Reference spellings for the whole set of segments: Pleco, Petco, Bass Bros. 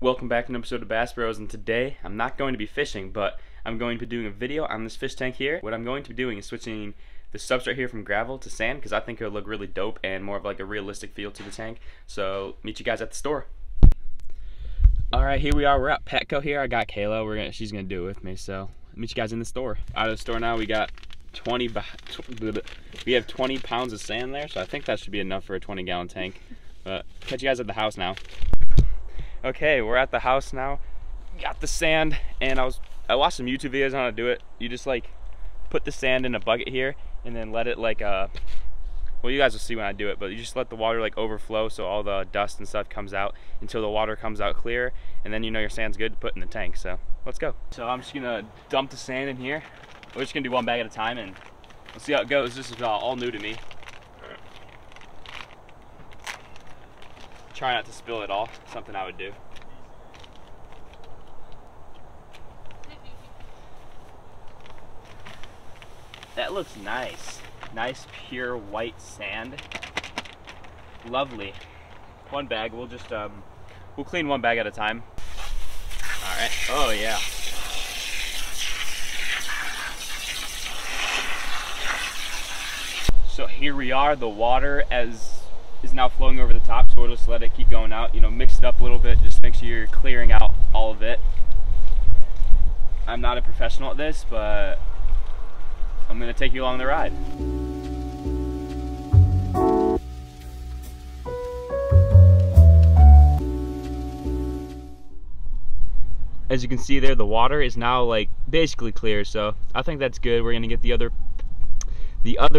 Welcome back to an episode of Bass Bros, and today I'm not going to be fishing, but I'm going to be doing a video on this fish tank here. What I'm going to be doing is switching the substrate here from gravel to sand, because I think it'll look really dope and more of like a realistic feel to the tank. So meet you guys at the store. Alright, here we are. We're at Petco here. I got Kayla. She's going to do it with me, so meet you guys in the store. Out of the store now, we got 20 pounds of sand there, so I think that should be enough for a 20-gallon tank. But catch you guys at the house now. Okay, we're at the house now, got the sand, and I watched some YouTube videos on how to do it. You just like put the sand in a bucket here and then let it like, well, you guys will see when I do it, but you just let the water like overflow so all the dust and stuff comes out until the water comes out clear, and then you know your sand's good to put in the tank. So let's go. So I'm just gonna dump the sand in here. We're just gonna do one bag at a time and we'll see how it goes. This is all new to me. Try not to spill it all, something I would do. That looks nice. Nice, pure white sand. Lovely. One bag, we'll just, we'll clean one bag at a time. All right, oh yeah. So here we are, the water is now flowing over the top, so we'll just let it keep going out, you know, mix it up a little bit, just make sure you're clearing out all of it. I'm not a professional at this, but I'm gonna take you along the ride. As you can see there, the water is now like basically clear, so I think that's good. We're gonna get the other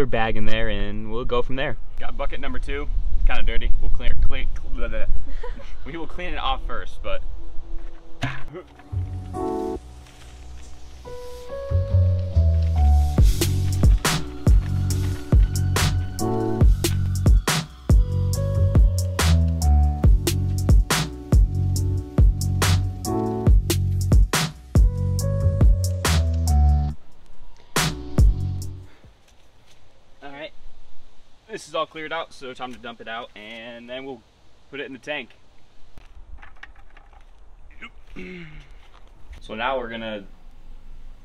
bag in there and we'll go from there. Got bucket number two. Kind of dirty. We'll clean it off first, but all right. This is all cleared out, so time to dump it out, and then we'll put it in the tank. So now we're gonna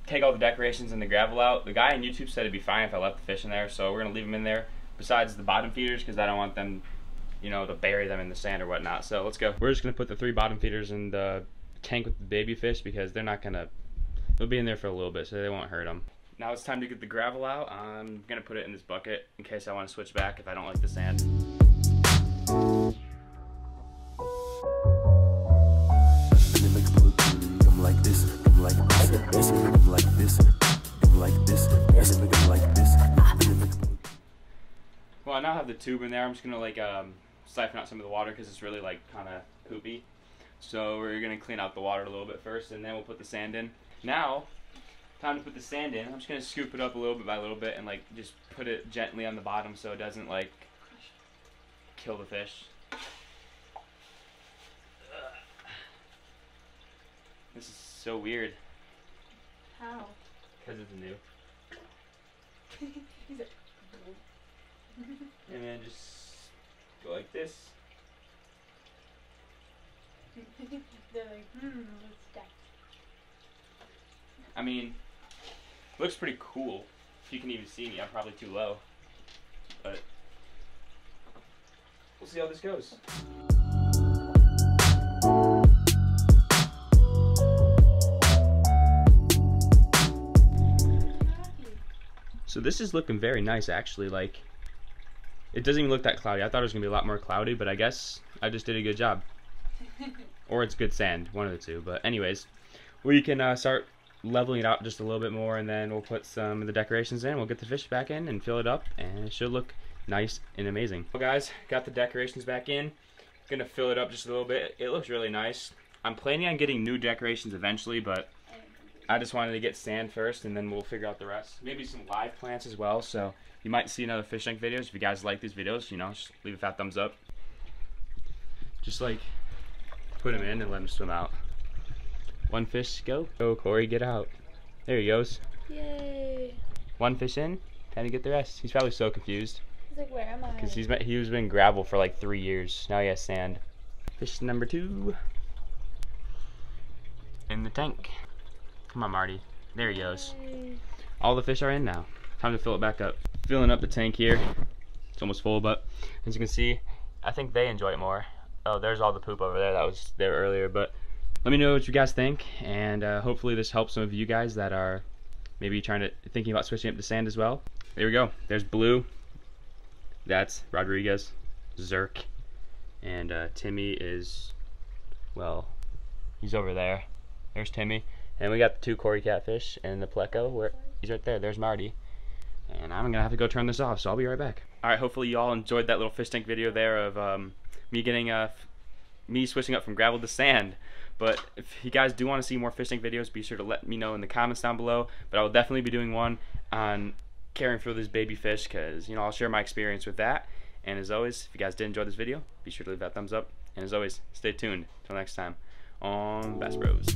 take all the decorations and the gravel out. The guy on YouTube said it'd be fine if I left the fish in there, so we're gonna leave them in there, besides the bottom feeders, because I don't want them, you know, to bury them in the sand or whatnot. So let's go. We're just gonna put the three bottom feeders in the tank with the baby fish, because they're not gonna, they'll be in there for a little bit, so they won't hurt them. Now it's time to get the gravel out. I'm gonna put it in this bucket in case I wanna switch back if I don't like the sand. Well, I now have the tube in there. I'm just gonna like siphon out some of the water because it's really like kinda poopy. So we're gonna clean out the water a little bit first, and then we'll put the sand in. Now, time to put the sand in. I'm just gonna scoop it up a little bit by a little bit and like just put it gently on the bottom so it doesn't like kill the fish. This is so weird. How? Because it's new. And then just go like this. They're like, what's that? I mean, looks pretty cool. If you can even see me, I'm probably too low. But we'll see how this goes. So this is looking very nice, actually. Like, it doesn't even look that cloudy. I thought it was gonna be a lot more cloudy, but I guess I just did a good job. Or it's good sand, one of the two. But anyways, we can start leveling it out just a little bit more, and then we'll put some of the decorations in. We'll get the fish back in and fill it up, and it should look nice and amazing. Well guys, got the decorations back in. Gonna fill it up just a little bit. It looks really nice. I'm planning on getting new decorations eventually, but I just wanted to get sand first, and then we'll figure out the rest. Maybe some live plants as well, so you might see another fish tank videos. If you guys like these videos, you know, just leave a fat thumbs up. Just like put them in and let them swim out. One fish, go. Go, Corey, get out. There he goes. Yay. One fish in, time to get the rest. He's probably so confused. He's like, where am I? Because he was in gravel for like 3 years. Now he has sand. Fish number two. tank. Come on, Marty. There he goes. All the fish are in now. Time to fill it back up. Filling up the tank here. It's almost full, but as you can see, I think they enjoy it more. Oh, there's all the poop over there that was there earlier, but let me know what you guys think, and hopefully this helps some of you guys that are maybe thinking about switching up to sand as well. There we go. There's Blue. That's Rodriguez, Zerk, and Timmy is, well, he's over there. There's Timmy, and we got the two Cory catfish and the Pleco. He's right there. There's Marty. And I'm gonna have to go turn this off, so I'll be right back. All right, hopefully you all enjoyed that little fish tank video there of me switching up from gravel to sand. But if you guys do want to see more fish tank videos, be sure to let me know in the comments down below. But I will definitely be doing one on caring for these baby fish, because I'll share my experience with that. And as always, if you guys did enjoy this video, be sure to leave that thumbs up. And as always, stay tuned till next time on Bass Bros.